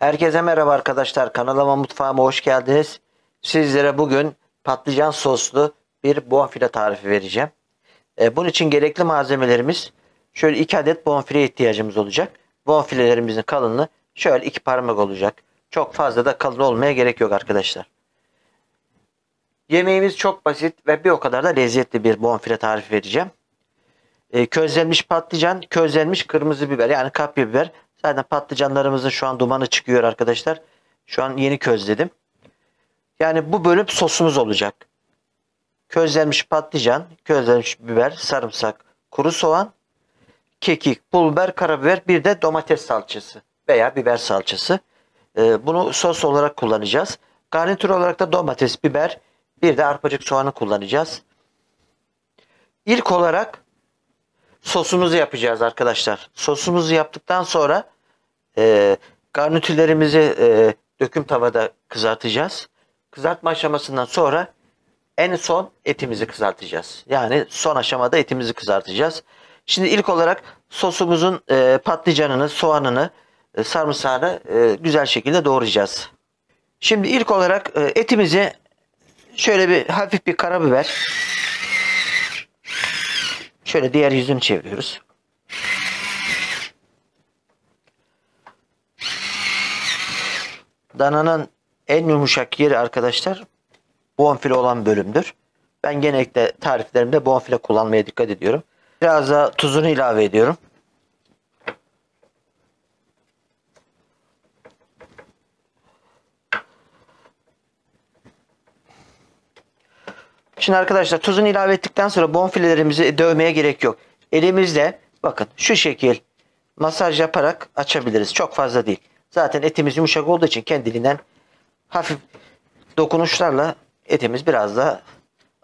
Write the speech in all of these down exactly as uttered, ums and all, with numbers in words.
Herkese merhaba arkadaşlar, kanalıma mutfağıma hoş geldiniz. Sizlere bugün patlıcan soslu bir bonfile tarifi vereceğim. E, bunun için gerekli malzemelerimiz şöyle iki adet bonfile ihtiyacımız olacak. Bonfilelerimizin kalınlığı şöyle iki parmak olacak. Çok fazla da kalın olmaya gerek yok arkadaşlar. Yemeğimiz çok basit ve bir o kadar da lezzetli bir bonfile tarifi vereceğim. E, közlenmiş patlıcan, közlenmiş kırmızı biber yani kara biber. Zaten patlıcanlarımızın şu an dumanı çıkıyor arkadaşlar. Şu an yeni közledim. Yani bu bölüm sosumuz olacak. Közlenmiş patlıcan, közlenmiş biber, sarımsak, kuru soğan, kekik, pul biber, kara biber, bir de domates salçası veya biber salçası. Ee, bunu sos olarak kullanacağız. Garnitür olarak da domates, biber, bir de arpacık soğanı kullanacağız. İlk olarak sosumuzu yapacağız arkadaşlar. Sosumuzu yaptıktan sonra e, garnitürlerimizi e, döküm tavada kızartacağız. Kızartma aşamasından sonra en son etimizi kızartacağız. Yani son aşamada etimizi kızartacağız. Şimdi ilk olarak sosumuzun e, patlıcanını, soğanını, e, sarımsağını e, güzel şekilde doğrayacağız. Şimdi ilk olarak e, etimizi şöyle bir hafif bir karabiber, şöyle diğer yüzünü çeviriyoruz. Dananın en yumuşak yeri arkadaşlar bonfile olan bölümdür. Ben genellikle tariflerimde bonfile kullanmaya dikkat ediyorum. Biraz da tuzunu ilave ediyorum. Şimdi arkadaşlar tuzunu ilave ettikten sonra bonfilelerimizi dövmeye gerek yok. Elimizle bakın şu şekil masaj yaparak açabiliriz. Çok fazla değil. Zaten etimiz yumuşak olduğu için kendiliğinden hafif dokunuşlarla etimiz biraz daha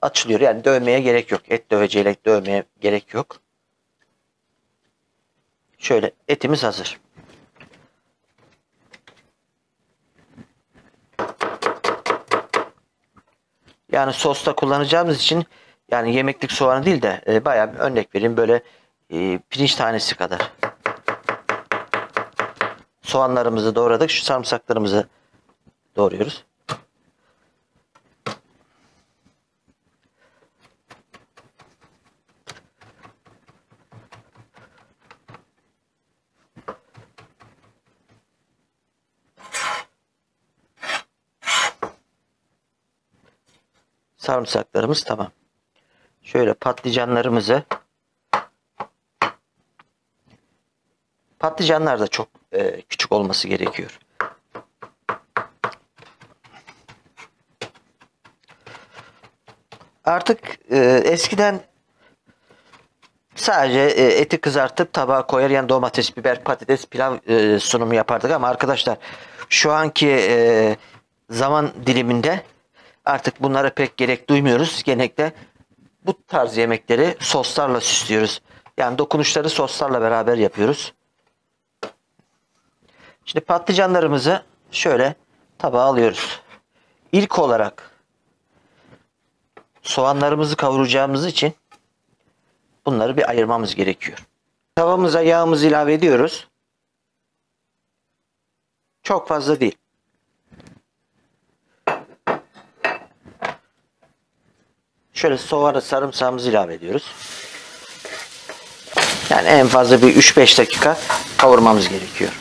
açılıyor. Yani dövmeye gerek yok. Et döveceğiyle dövmeye gerek yok. Şöyle etimiz hazır. Yani sosta kullanacağımız için yani yemeklik soğanı değil de e, bayağı bir örnek vereyim, böyle e, pirinç tanesi kadar. Soğanlarımızı doğradık. Şu sarımsaklarımızı doğruyoruz. Sarımsaklarımız tamam. Şöyle patlıcanlarımızı, patlıcanlar da çok e, küçük olması gerekiyor. Artık e, eskiden sadece e, eti kızartıp tabağa koyar, yani domates, biber, patates, pilav e, sunumu yapardık ama arkadaşlar şu anki e, zaman diliminde artık bunlara pek gerek duymuyoruz. Genellikle bu tarz yemekleri soslarla süslüyoruz. Yani dokunuşları soslarla beraber yapıyoruz. Şimdi patlıcanlarımızı şöyle tabağa alıyoruz. İlk olarak soğanlarımızı kavuracağımız için bunları bir ayırmamız gerekiyor. Tavamıza yağımızı ilave ediyoruz. Çok fazla değil. Şöyle soğanı, sarımsağımızı ilave ediyoruz. Yani en fazla bir üç beş dakika kavurmamız gerekiyor.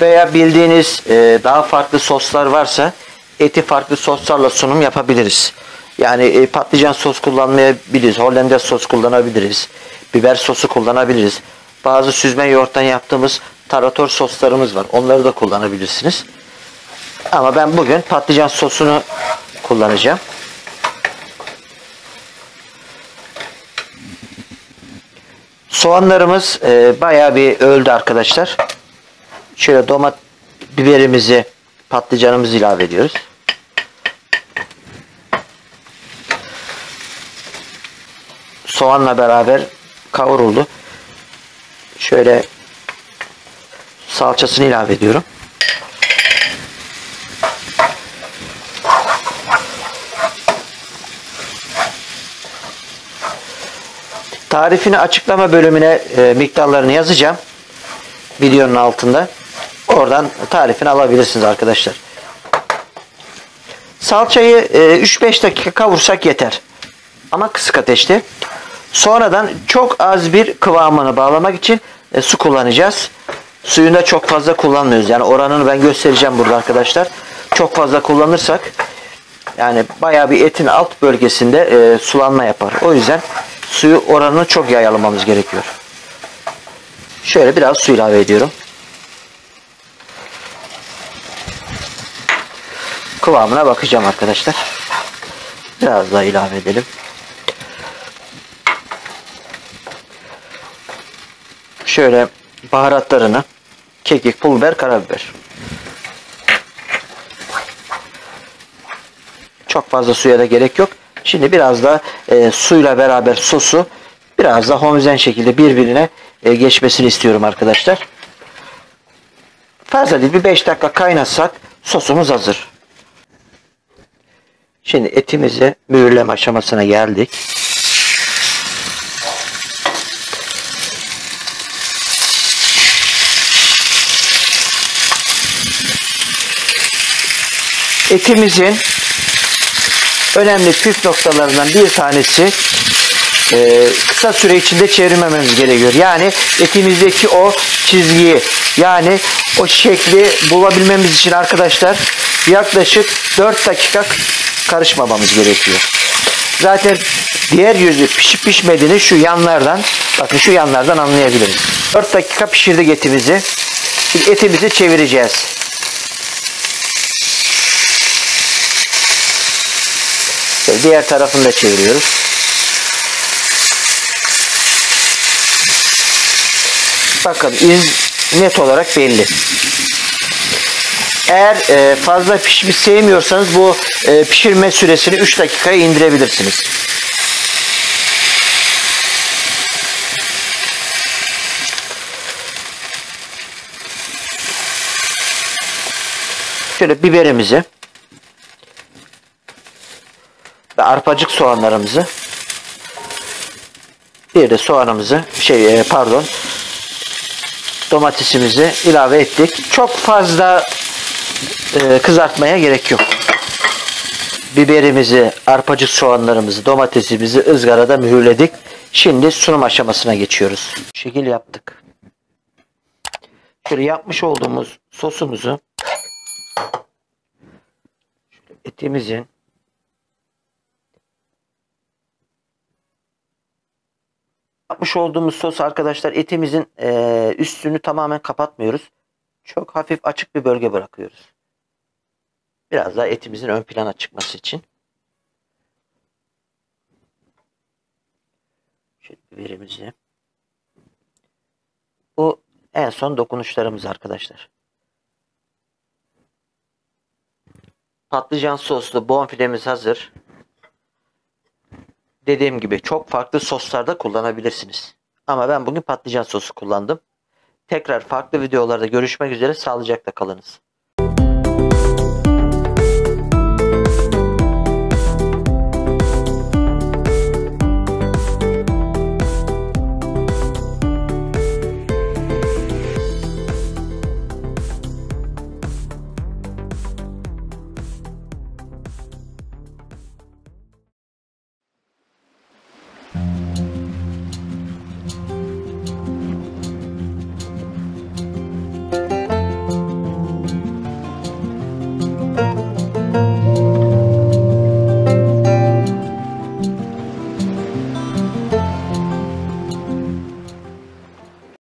Veya bildiğiniz daha farklı soslar varsa eti farklı soslarla sunum yapabiliriz. Yani patlıcan sos kullanmayabiliriz. Hollandaise sos kullanabiliriz. Biber sosu kullanabiliriz. Bazı süzme yoğurttan yaptığımız tarator soslarımız var. Onları da kullanabilirsiniz. Ama ben bugün patlıcan sosunu kullanacağım. Soğanlarımız e, bayağı bir öldü arkadaşlar. Şöyle domat biberimizi, patlıcanımızı ilave ediyoruz. Soğanla beraber kavruldu. Şöyle salçasını ilave ediyorum. Tarifini açıklama bölümüne e, miktarlarını yazacağım. Videonun altında. Oradan tarifini alabilirsiniz arkadaşlar. Salçayı e, üç beş dakika kavursak yeter. Ama kısık ateşte. Sonradan çok az bir kıvamını bağlamak için e, su kullanacağız. Suyunu da çok fazla kullanmıyoruz. Yani oranını ben göstereceğim burada arkadaşlar. Çok fazla kullanırsak yani bayağı bir etin alt bölgesinde e, sulanma yapar. O yüzden suyu oranını çok yayalımamız gerekiyor. Şöyle biraz su ilave ediyorum. Kıvamına bakacağım arkadaşlar. Biraz daha ilave edelim. Şöyle baharatlarını, kekik, pul biber, kara biber. Çok fazla suya da gerek yok. Şimdi biraz da e, suyla beraber sosu biraz da homojen şekilde birbirine e, geçmesini istiyorum arkadaşlar. Fazla değil, bir beş dakika kaynatsak sosumuz hazır. Şimdi etimizi mühürleme aşamasına geldik. Etimizin önemli püf noktalarından bir tanesi e, kısa süre içinde çevirmememiz gerekiyor. Yani etimizdeki o çizgiyi, yani o şekli bulabilmemiz için arkadaşlar yaklaşık dört dakika karışmamamız gerekiyor. Zaten diğer yüzü pişip pişmediğini şu yanlardan, bakın şu yanlardan anlayabiliriz. dört dakika pişirdik etimizi. Şimdi etimizi çevireceğiz. Diğer tarafını da çeviriyoruz. Bakın iz net olarak belli. Eğer fazla pişmiş sevmiyorsanız bu pişirme süresini üç dakikaya indirebilirsiniz. Şöyle biberimizi, arpacık soğanlarımızı, bir de soğanımızı, şey pardon, domatesimizi ilave ettik. Çok fazla e, kızartmaya gerek yok. Biberimizi, arpacık soğanlarımızı, domatesimizi ızgarada mühürledik. Şimdi sunum aşamasına geçiyoruz. Şekil yaptık. Şöyle yapmış olduğumuz sosumuzu etimizin yapmış olduğumuz sos arkadaşlar, etimizin e, üstünü tamamen kapatmıyoruz. Çok hafif açık bir bölge bırakıyoruz. Biraz daha etimizin ön plana çıkması için. Şöyle biberimizi. Bu en son dokunuşlarımız arkadaşlar. Patlıcan soslu bonfilemiz hazır. Dediğim gibi çok farklı soslarda kullanabilirsiniz. Ama ben bugün patlıcan sosu kullandım. Tekrar farklı videolarda görüşmek üzere. Sağlıcakla kalınız.